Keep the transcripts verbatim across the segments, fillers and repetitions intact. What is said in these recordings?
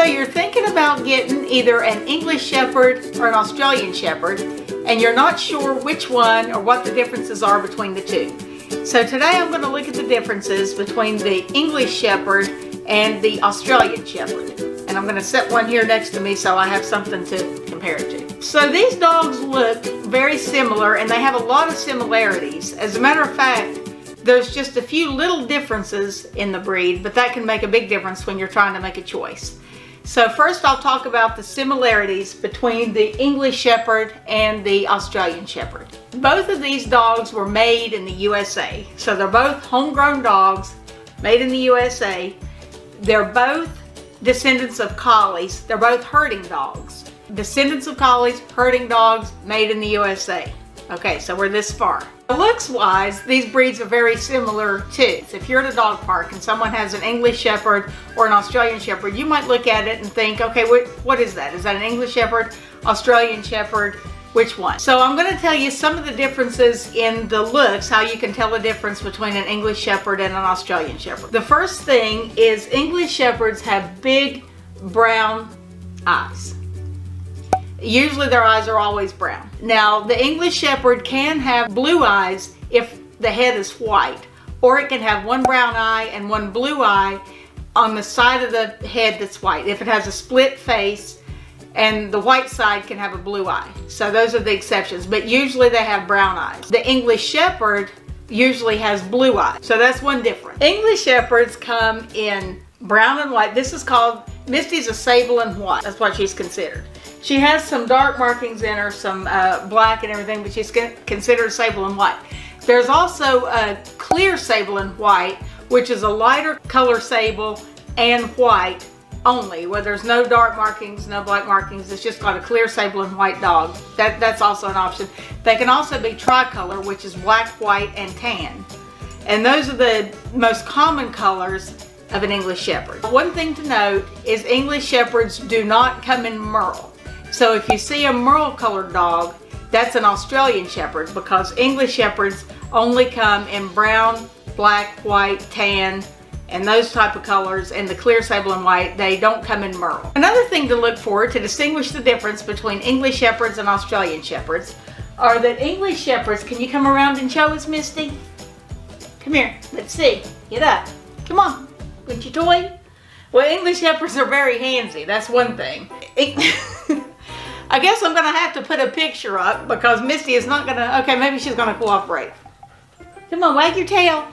So you're thinking about getting either an English Shepherd or an Australian Shepherd, and you're not sure which one or what the differences are between the two. So today I'm going to look at the differences between the English Shepherd and the Australian Shepherd. And I'm going to set one here next to me so I have something to compare it to. So these dogs look very similar, and they have a lot of similarities. As a matter of fact, there's just a few little differences in the breed, but that can make a big difference when you're trying to make a choice. So first I'll talk about the similarities between the English Shepherd and the Australian Shepherd. Both of these dogs were made in the U S A. So they're both homegrown dogs made in the U S A. They're both descendants of Collies. They're both herding dogs. Descendants of Collies, herding dogs, made in the U S A. Okay, so we're this far. Looks-wise, these breeds are very similar too. If you're at a dog park and someone has an English Shepherd or an Australian Shepherd, you might look at it and think, okay, what, what is that? Is that an English Shepherd, Australian Shepherd? Which one? So I'm going to tell you some of the differences in the looks, how you can tell the difference between an English Shepherd and an Australian Shepherd. The first thing is English Shepherds have big brown eyes. Usually their eyes are always brown. Now, the English Shepherd can have blue eyes if the head is white, or it can have one brown eye and one blue eye on the side of the head that's white. If it has a split face, and the white side can have a blue eye. So those are the exceptions, but usually they have brown eyes. The English Shepherd usually has blue eyes. So that's one difference. English Shepherds come in brown and white. This is called, Misty's a sable and white. That's what she's considered. She has some dark markings in her, some uh, black and everything, but she's considered sable and white. There's also a clear sable and white, which is a lighter color sable and white only, where there's no dark markings, no black markings. It's just got a clear sable and white dog. That, that's also an option. They can also be tricolor, which is black, white, and tan. And those are the most common colors of an English Shepherd. One thing to note is English Shepherds do not come in merle. So if you see a merle colored dog, that's an Australian Shepherd, because English Shepherds only come in brown, black, white, tan, and those type of colors, and the clear sable and white, they don't come in merle. Another thing to look for to distinguish the difference between English Shepherds and Australian Shepherds are that English Shepherds, can you come around and show us, Misty? Come here, let's see, get up, come on. With your toy? Well, English Shepherds are very handsy. That's one thing. I guess I'm going to have to put a picture up because Misty is not going to... Okay, maybe she's going to cooperate. Come on, wag your tail.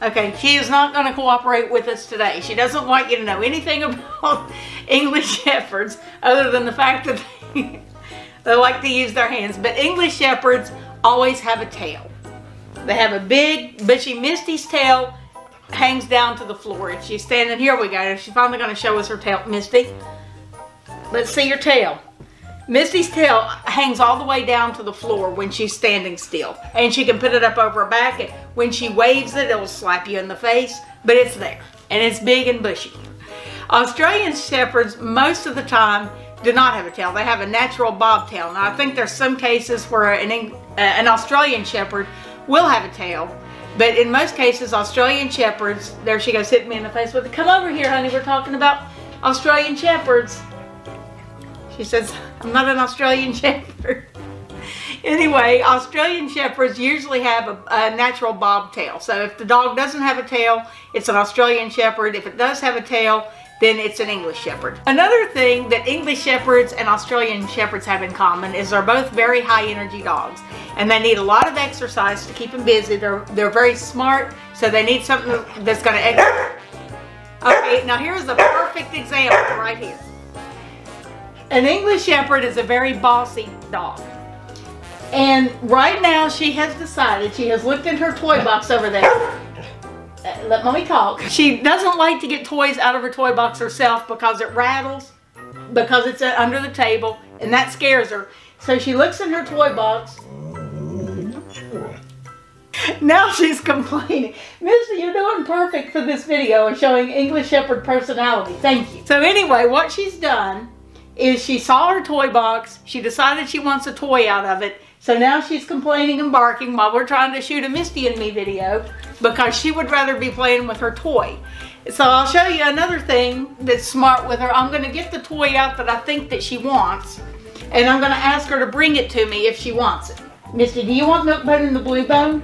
Okay, she is not going to cooperate with us today. She doesn't want you to know anything about English Shepherds other than the fact that they, they like to use their hands. But English Shepherds always have a tail. They have a big, bushy Misty's tail hangs down to the floor. If she's standing, here we go. She's finally going to show us her tail. Misty, let's see your tail. Misty's tail hangs all the way down to the floor when she's standing still. And she can put it up over her back, and when she waves it, it'll slap you in the face, but it's there. And it's big and bushy. Australian Shepherds, most of the time, do not have a tail. They have a natural bobtail. Now, I think there's some cases where an, uh, an Australian Shepherd will have a tail. But in most cases, Australian Shepherds, there she goes, hit me in the face with it. Come over here, honey, we're talking about Australian Shepherds. She says, I'm not an Australian Shepherd. Anyway, Australian Shepherds usually have a, a natural bobtail. So if the dog doesn't have a tail, it's an Australian Shepherd. If it does have a tail, then it's an English Shepherd. Another thing that English Shepherds and Australian Shepherds have in common is they're both very high energy dogs, and they need a lot of exercise to keep them busy. They're, they're very smart, so they need something that's gonna exercise. Okay, now here's a perfect example right here. An English Shepherd is a very bossy dog. And right now she has decided, she has looked in her toy box over there. Let mommy talk. She doesn't like to get toys out of her toy box herself because it rattles, because it's under the table, and that scares her. So she looks in her toy box. Now she's complaining. Misty, you're doing perfect for this video and showing English Shepherd personality. Thank you. So anyway, what she's done is she saw her toy box. She decided she wants a toy out of it. So now she's complaining and barking while we're trying to shoot a Misty and Me video because she would rather be playing with her toy. So I'll show you another thing that's smart with her. I'm going to get the toy out that I think that she wants, and I'm going to ask her to bring it to me if she wants it. Misty, do you want Milk Bone and the Blue Bone?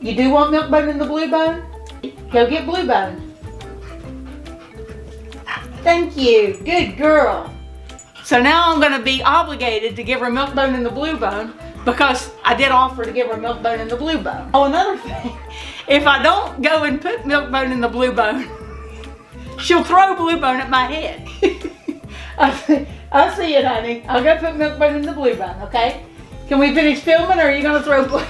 You do want Milk Bone and the Blue Bone? Go get Blue Bone. Thank you. Good girl. So now I'm going to be obligated to give her Milk Bone and the Blue Bone because I did offer to give her Milk Bone and the Blue Bone. Oh, another thing, if I don't go and put Milk Bone in the Blue Bone, she'll throw Blue Bone at my head. I, see, I see it, honey. I'll go put Milk Bone in the Blue Bone, okay? Can we finish filming, or are you going to throw Blue?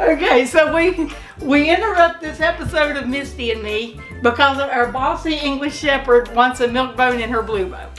Okay, so we we interrupt this episode of Misty and Me because our bossy English Shepherd wants a Milk Bone in her Blue Bone.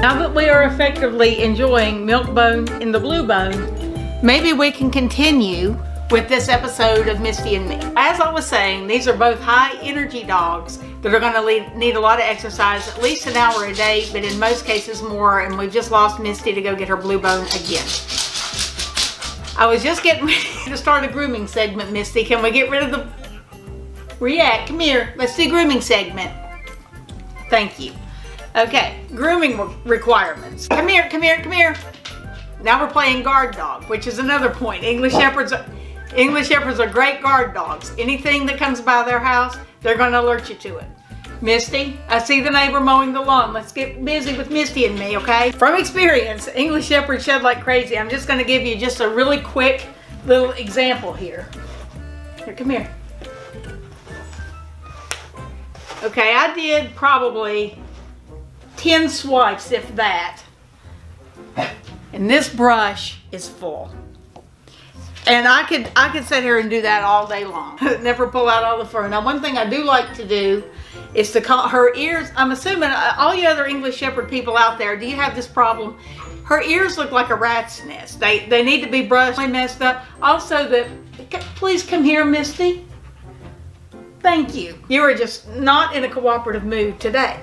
Now that we are effectively enjoying Milk Bone in the Blue Bone, maybe we can continue with this episode of Misty and Me. As I was saying, these are both high energy dogs that are gonna need a lot of exercise, at least an hour a day, but in most cases more, and we've just lost Misty to go get her Blue Bone again. I was just getting ready to start a grooming segment, Misty. Can we get rid of the... React, come here, let's do grooming segment. Thank you. Okay, grooming requirements. Come here, come here, come here. Now we're playing guard dog, which is another point. English Shepherds are... English Shepherds are great guard dogs. Anything that comes by their house, they're going to alert you to it. Misty, I see the neighbor mowing the lawn. Let's get busy with Misty and Me, okay? From experience, English Shepherds shed like crazy. I'm just going to give you just a really quick little example here. Here, come here. Okay, I did probably ten swipes, if that. And this brush is full. And I could I could sit here and do that all day long. Never pull out all the fur. Now, one thing I do like to do is to call her ears. I'm assuming all you other English Shepherd people out there, do you have this problem? Her ears look like a rat's nest. They they need to be brushed, really messed up. Also, the please come here, Misty. Thank you. You are just not in a cooperative mood today.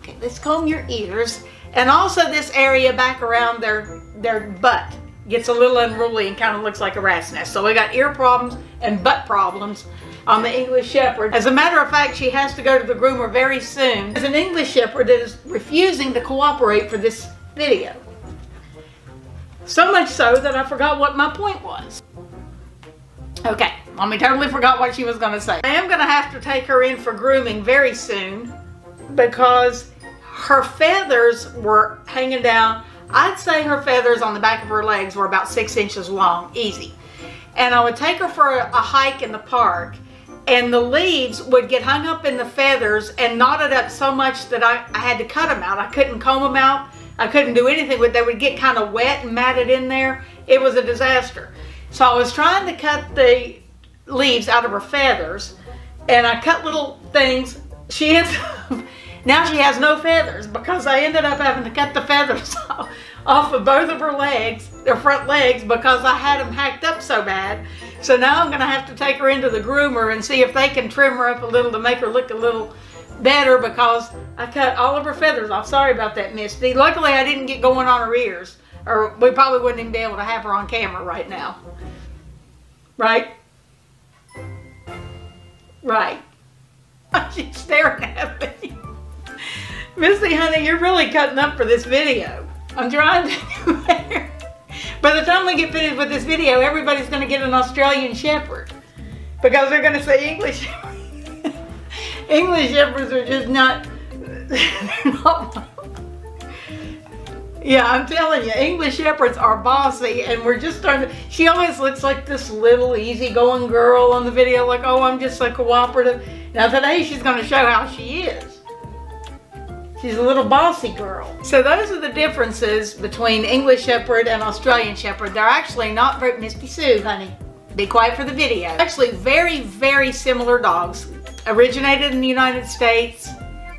Okay, let's comb your ears, and also this area back around their their butt. Gets a little unruly and kind of looks like a rat's nest. So we got ear problems and butt problems on the English Shepherd. As a matter of fact, she has to go to the groomer very soon. There's an English Shepherd that is refusing to cooperate for this video. So much so that I forgot what my point was. Okay, Mommy totally forgot what she was gonna say. I am gonna have to take her in for grooming very soon because her feathers were hanging down. I'd say her feathers on the back of her legs were about six inches long, easy. And I would take her for a hike in the park, and the leaves would get hung up in the feathers and knotted up so much that I, I had to cut them out. I couldn't comb them out. I couldn't do anything with them. They would get kind of wet and matted in there. It was a disaster. So I was trying to cut the leaves out of her feathers, and I cut little things. She ends up... Now she has no feathers because I ended up having to cut the feathers off, off of both of her legs, their front legs, because I had them hacked up so bad. So now I'm going to have to take her into the groomer and see if they can trim her up a little to make her look a little better because I cut all of her feathers off. Sorry about that, Misty. Luckily, I didn't get going on her ears, or we probably wouldn't even be able to have her on camera right now. Right? Right. She's staring at me. Misty, honey, you're really cutting up for this video. I'm trying to do better. By the time we get finished with this video, everybody's going to get an Australian Shepherd because they're going to say English Shepherds. English Shepherds are just not... not yeah, I'm telling you, English Shepherds are bossy, and we're just starting to... She always looks like this little easygoing girl on the video, like, oh, I'm just so cooperative. Now today she's going to show how she is. She's a little bossy girl. So those are the differences between English Shepherd and Australian Shepherd. They're actually not very... Misty Sue, honey, be quiet for the video. Actually very, very similar dogs. Originated in the United States.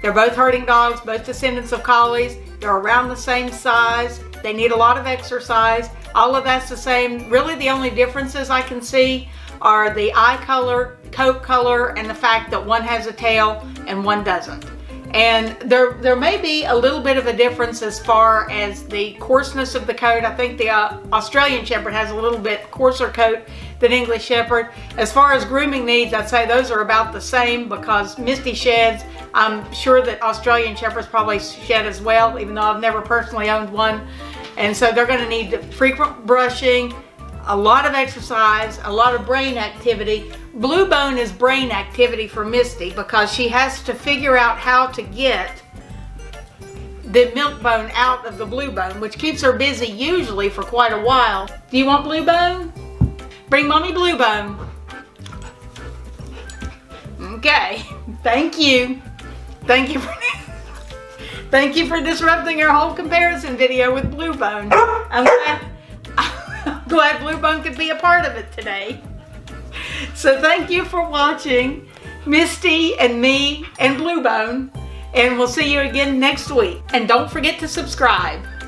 They're both herding dogs, both descendants of collies. They're around the same size. They need a lot of exercise. All of that's the same. Really the only differences I can see are the eye color, coat color, and the fact that one has a tail and one doesn't. And there, there may be a little bit of a difference as far as the coarseness of the coat. I think the uh, Australian Shepherd has a little bit coarser coat than English Shepherd. As far as grooming needs, I'd say those are about the same because Misty sheds. I'm sure that Australian Shepherds probably shed as well, even though I've never personally owned one. And so they're going to need frequent brushing, a lot of exercise, a lot of brain activity. Blue Bone is brain activity for Misty because she has to figure out how to get the Milk Bone out of the Blue Bone, which keeps her busy usually for quite a while. Do you want Blue Bone? Bring Mommy Blue Bone. Okay, thank you. Thank you for Thank you for disrupting our whole comparison video with Blue Bone. I'm glad, I'm glad Blue Bone could be a part of it today. So thank you for watching Misty and Me and Blue Bone, and we'll see you again next week. And don't forget to subscribe.